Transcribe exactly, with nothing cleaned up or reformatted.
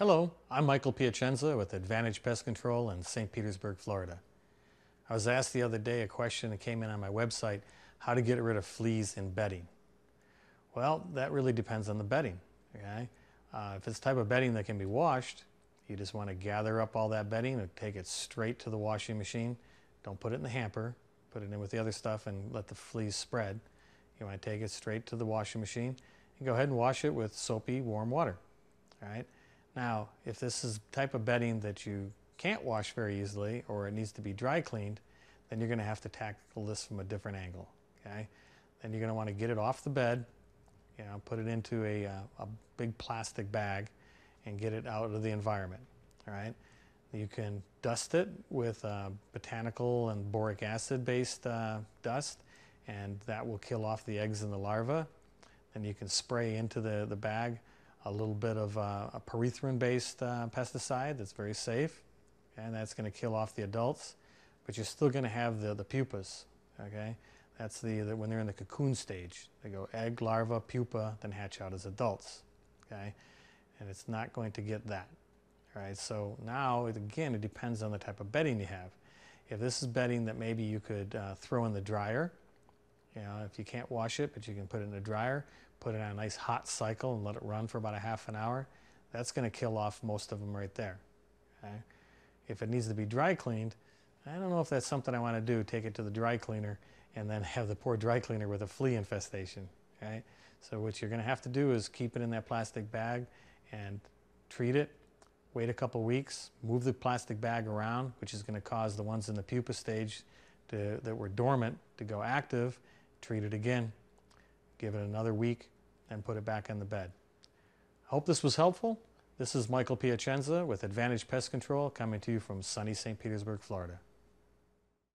Hello, I'm Michael Piacenza with Advantage Pest Control in Saint Petersburg, Florida. I was asked the other day a question that came in on my website, how to get rid of fleas in bedding. Well, that really depends on the bedding. Okay? Uh, if it's the type of bedding that can be washed, you just want to gather up all that bedding and take it straight to the washing machine. Don't put it in the hamper, put it in with the other stuff and let the fleas spread. You want to take it straight to the washing machine and go ahead and wash it with soapy, warm water. All right? Now, if this is the type of bedding that you can't wash very easily or it needs to be dry cleaned, then you're going to have to tackle this from a different angle. Okay? Then you're going to want to get it off the bed, you know, put it into a, uh, a big plastic bag and get it out of the environment. All right? You can dust it with uh, botanical and boric acid based uh, dust, and that will kill off the eggs and the larvae. Then you can spray into the, the bag a little bit of uh, a pyrethrin-based uh, pesticide that's very safe, and that's going to kill off the adults, but you're still going to have the, the pupas, okay? That's the, the when they're in the cocoon stage. They go egg, larva, pupa, then hatch out as adults, okay? And it's not going to get that, all right? So now, it, again, it depends on the type of bedding you have. If this is bedding that maybe you could uh, throw in the dryer, you know, if you can't wash it, but you can put it in the dryer, put it on a nice hot cycle and let it run for about a half an hour, that's going to kill off most of them right there. Okay? If it needs to be dry cleaned, I don't know if that's something I want to do, take it to the dry cleaner and then have the poor dry cleaner with a flea infestation. Okay? So what you're going to have to do is keep it in that plastic bag and treat it, wait a couple weeks, move the plastic bag around, which is going to cause the ones in the pupa stage to, that were dormant to go active, treat it again, give it another week, and put it back on the bed. I hope this was helpful. This is Michael Piacenza with Advantage Pest Control coming to you from sunny Saint Petersburg, Florida.